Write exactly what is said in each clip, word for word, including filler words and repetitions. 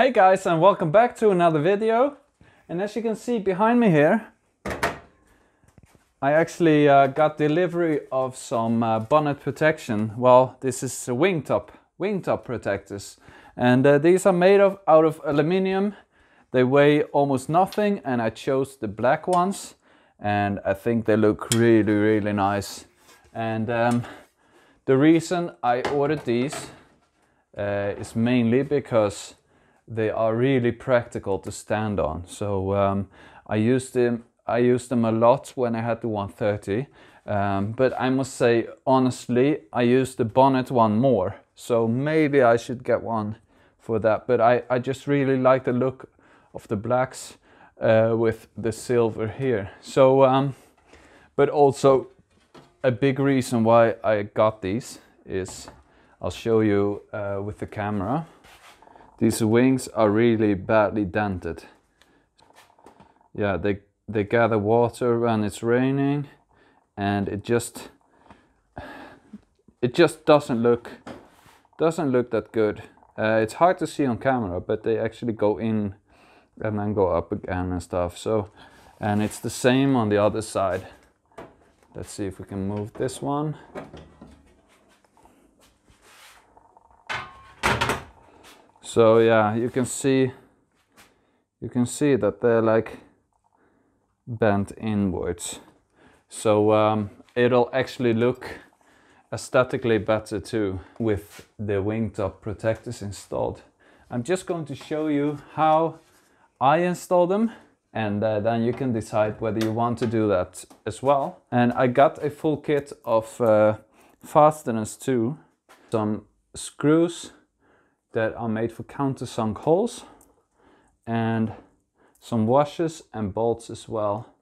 Hey guys, and welcome back to another video. And as you can see behind me here, I actually uh, got delivery of some uh, bonnet protection. Well, this is a wingtop, wingtop protectors. And uh, these are made of out of aluminium. They weigh almost nothing, and I chose the black ones. And I think they look really, really nice. And um, the reason I ordered these uh, is mainly because they are really practical to stand on. So um, I used them I used them a lot when I had the one thirty, um, but I must say honestly I used the bonnet one more, so maybe I should get one for that. But I, I just really like the look of the blacks uh, with the silver here. So um, but also a big reason why I got these is, I'll show you uh, with the camera. These wings are really badly dented. Yeah, they, they gather water when it's raining, and it just it just doesn't look doesn't look that good. Uh, it's hard to see on camera, but they actually go in and then go up again and stuff. So, and it's the same on the other side. Let's see if we can move this one. So yeah, you can see you can see that they're like bent inwards. So um, it'll actually look aesthetically better too with the wingtop protectors installed. I'm just going to show you how I install them, and uh, then you can decide whether you want to do that as well. And I got a full kit of uh, fasteners too, some screws that are made for countersunk holes, and some washers and bolts as well.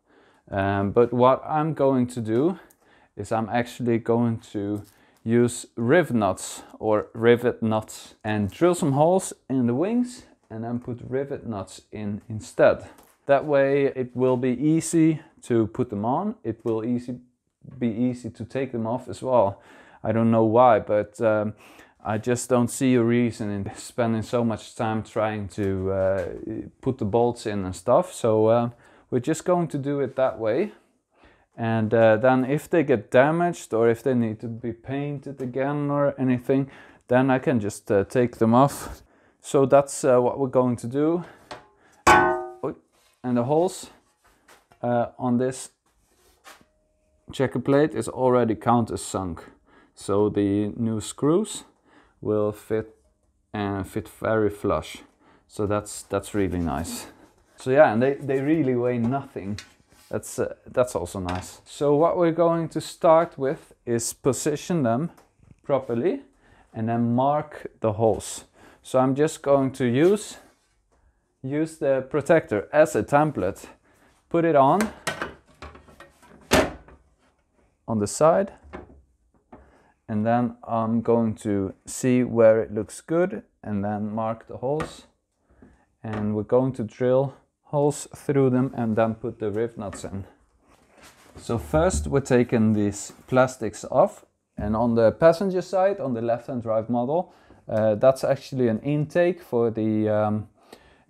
Um, but what I'm going to do is I'm actually going to use rivet nuts or rivet nuts and drill some holes in the wings and then put rivet nuts in instead. That way it will be easy to put them on. It will easy, be easy to take them off as well. I don't know why, but um, I just don't see a reason in spending so much time trying to uh, put the bolts in and stuff. So uh, we're just going to do it that way. And uh, then if they get damaged or if they need to be painted again or anything, then I can just uh, take them off. So that's uh, what we're going to do. And the holes uh, on this checker plate is already countersunk. So the new screws will fit and uh, fit very flush, so that's that's really nice. So yeah, and they they really weigh nothing. That's uh, that's also nice. So what we're going to start with is position them properly, and then mark the holes. So I'm just going to use use the protector as a template. Put it on on the side. And then I'm going to see where it looks good and then mark the holes. And we're going to drill holes through them and then put the rivet nuts in. So first we're taking these plastics off, and on the passenger side, on the left-hand drive model, uh, that's actually an intake for the um,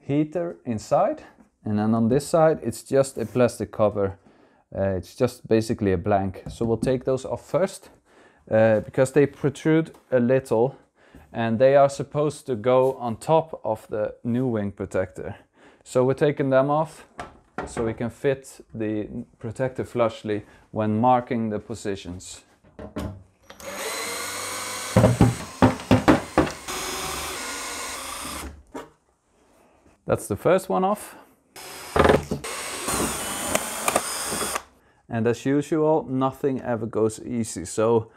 heater inside. And then on this side, it's just a plastic cover. Uh, it's just basically a blank. So we'll take those off first. Uh, because they protrude a little, and they are supposed to go on top of the new wing protector. So we're taking them off so we can fit the protector flushly when marking the positions. That's the first one off. And as usual, nothing ever goes easy. So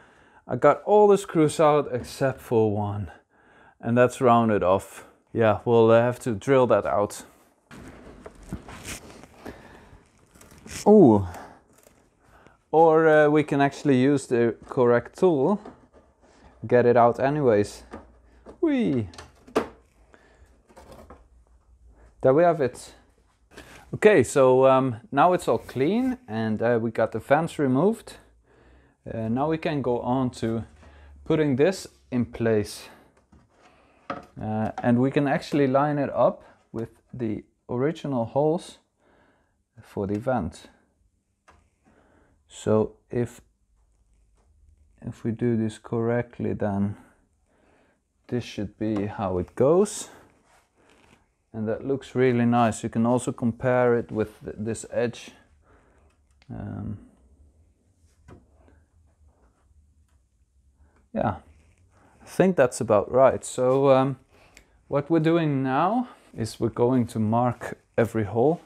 I got all the screws out except for one, and that's rounded off. Yeah, we'll have to drill that out. Ooh. Or uh, we can actually use the correct tool, get it out anyways. Whee! There we have it. Okay, so um, now it's all clean, and uh, we got the fence removed. Uh, now we can go on to putting this in place. Uh, and we can actually line it up with the original holes for the vent. So if if we do this correctly, then this should be how it goes, and that looks really nice. You can also compare it with th this edge. Um, yeah, I think that's about right. So um, what we're doing now is we're going to mark every hole.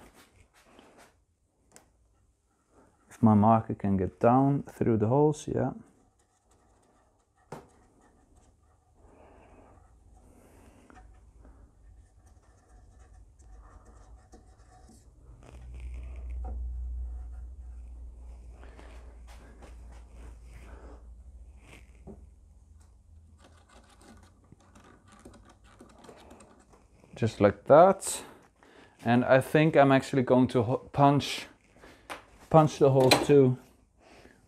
If my marker can get down through the holes, yeah. Just like that. And I think I'm actually going to punch punch the holes too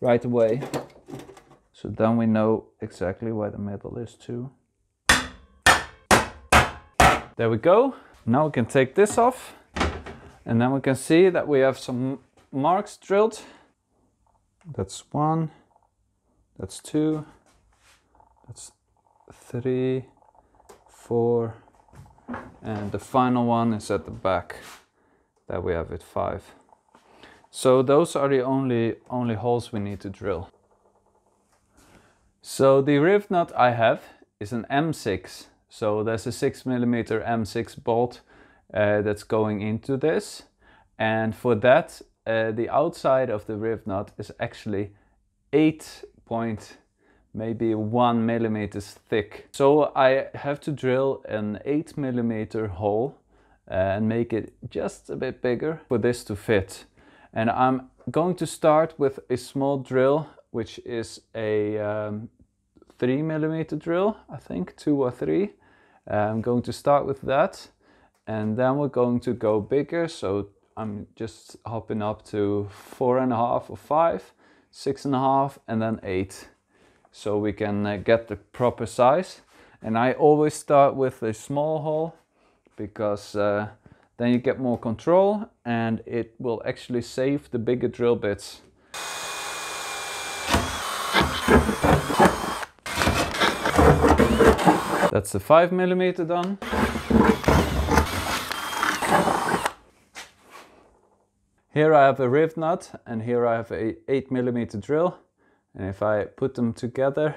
right away, so then we know exactly where the metal is too. There we go. Now we can take this off, and then we can see that we have some marks drilled. That's one, that's two, that's three, four, and the final one is at the back that we have it five. So those are the only only holes we need to drill. So the rib nut I have is an M six, so there's a six millimeter M six bolt uh, that's going into this, and for that uh, the outside of the rib nut is actually eight point maybe one millimeters thick. So I have to drill an eight millimeter hole and make it just a bit bigger for this to fit. And I'm going to start with a small drill, which is a um, three millimeter drill, I think, two or three. I'm going to start with that, and then we're going to go bigger. So I'm just hopping up to four and a half or five, six and a half, and then eight. So we can uh, get the proper size. And I always start with a small hole, because uh, then you get more control and it will actually save the bigger drill bits. That's the five millimeter done. Here I have a rib nut, and here I have a eight millimeter drill. And if I put them together,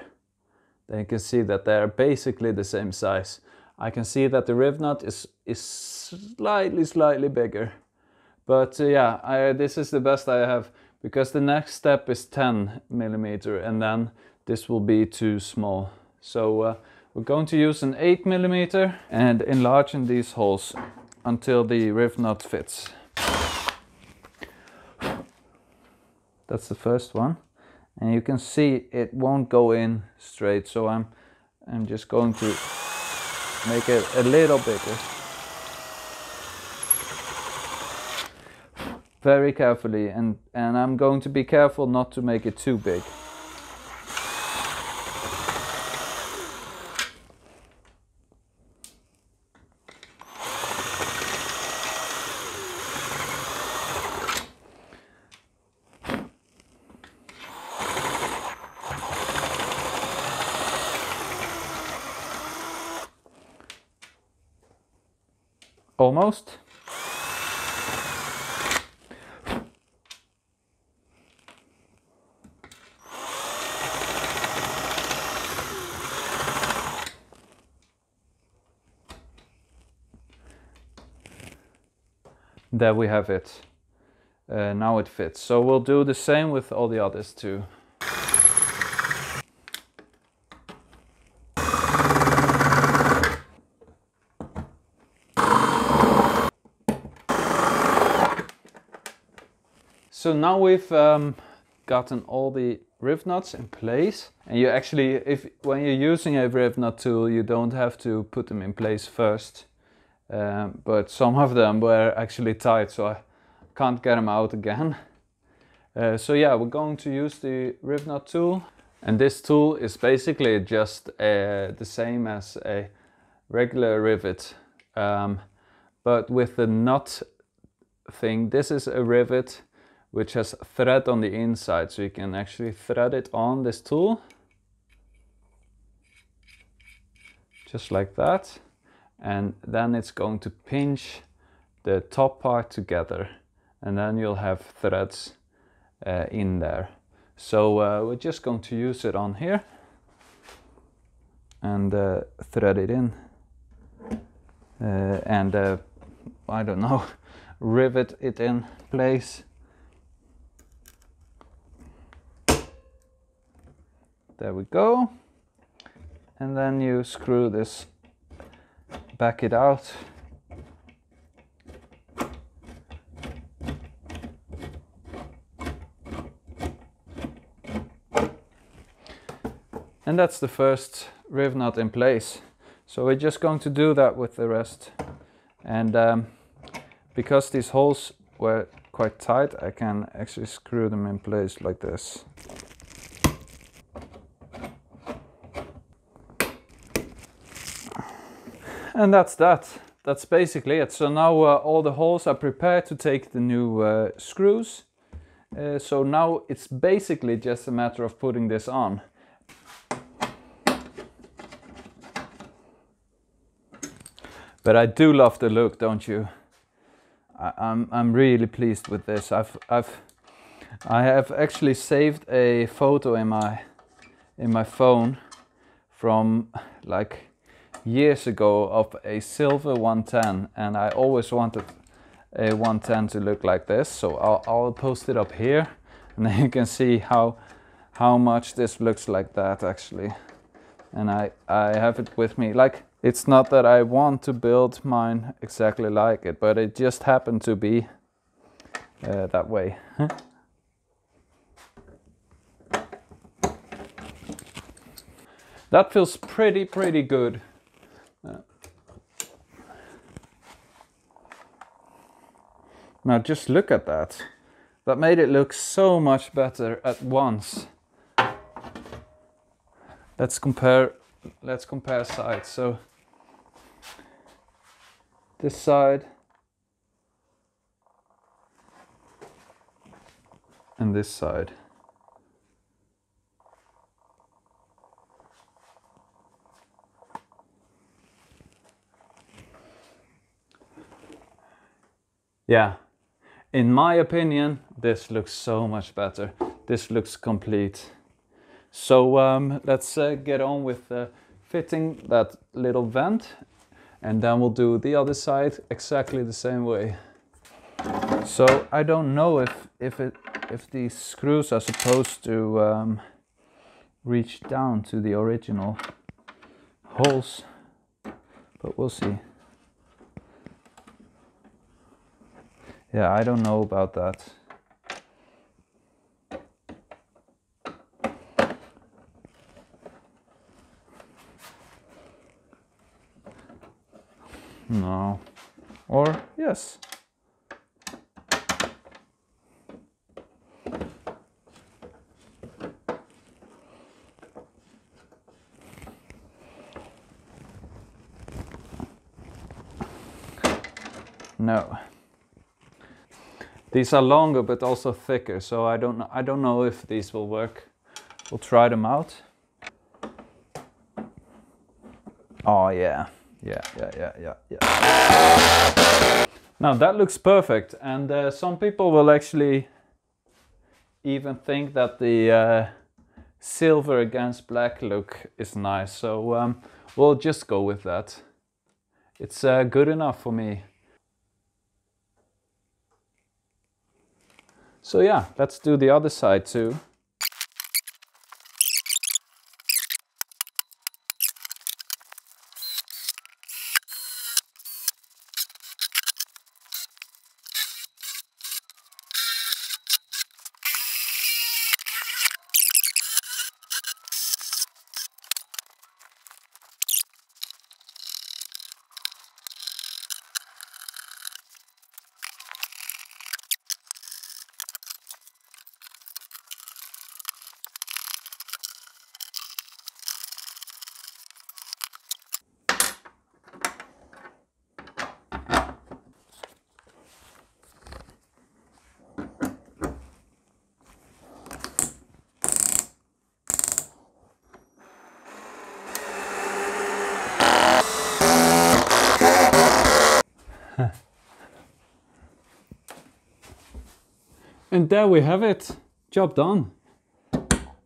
then you can see that they're basically the same size. I can see that the rib nut is, is slightly, slightly bigger. But uh, yeah, I, this is the best I have, because the next step is ten millimeter, and then this will be too small. So uh, we're going to use an eight millimeter and enlarging these holes until the rib nut fits. That's the first one. And you can see it won't go in straight, so I'm I'm just going to make it a little bigger. Very carefully, and, and I'm going to be careful not to make it too big. Almost. There we have it. Uh, now it fits. So we'll do the same with all the others too. So now we've um, gotten all the rib nuts in place, and you actually, if when you're using a rib nut tool, you don't have to put them in place first, um, but some of them were actually tight, so I can't get them out again. Uh, so yeah, we're going to use the rib nut tool, and this tool is basically just uh, the same as a regular rivet, um, but with the nut thing, this is a rivet which has thread on the inside, so you can actually thread it on this tool, just like that, and then it's going to pinch the top part together, and then you'll have threads uh, in there. So uh, we're just going to use it on here and uh, thread it in, uh, and uh, I don't know, rivet it in place. There we go. And then you screw this, back it out. And that's the first riv knot in place. So we're just going to do that with the rest. And um, because these holes were quite tight, I can actually screw them in place like this. And that's that. That's basically it. So now uh, all the holes are prepared to take the new uh, screws. Uh, so now it's basically just a matter of putting this on. But I do love the look, don't you? I, I'm I'm really pleased with this. I've I've I have actually saved a photo in my in my phone from like years ago of a silver one ten, and I always wanted a one ten to look like this. So I'll I'll post it up here, and then you can see how how much this looks like that actually. And I I have it with me like. It's not that I want to build mine exactly like it, but it just happened to be uh, that way. That feels pretty, pretty good. Uh, now just look at that. That made it look so much better at once. Let's compare, let's compare sides. So this side and this side. Yeah, in my opinion, this looks so much better. This looks complete. So um, let's uh, get on with uh, fitting that little vent, and then we'll do the other side exactly the same way. So I don't know if if it if these screws are supposed to um, reach down to the original holes, but we'll see. Yeah, I don't know about that. No, or yes. No. These are longer but also thicker, so I don't know, I don't know if these will work. We'll try them out. Oh yeah. Yeah, yeah, yeah, yeah, yeah. Now that looks perfect, and uh, some people will actually even think that the uh, silver against black look is nice, so um, we'll just go with that. It's uh, good enough for me. So yeah, let's do the other side too. And there we have it, job done.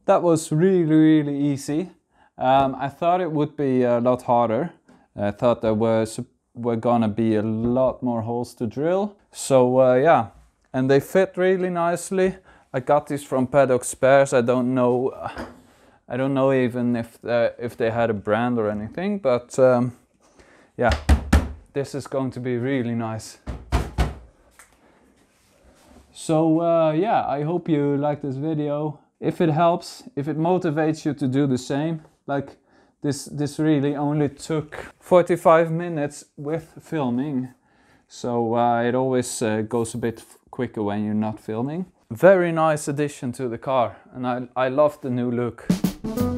That was really, really easy. Um, I thought it would be a lot harder. I thought there were, were gonna be a lot more holes to drill. So uh, yeah, and they fit really nicely. I got these from Paddock Spares. I don't know, uh, I don't know even if uh, if they had a brand or anything, but um, yeah, this is going to be really nice. So uh, yeah, I hope you like this video. If it helps, if it motivates you to do the same, like this, this really only took forty-five minutes with filming. So uh, it always uh, goes a bit quicker when you're not filming. Very nice addition to the car, and I, I love the new look.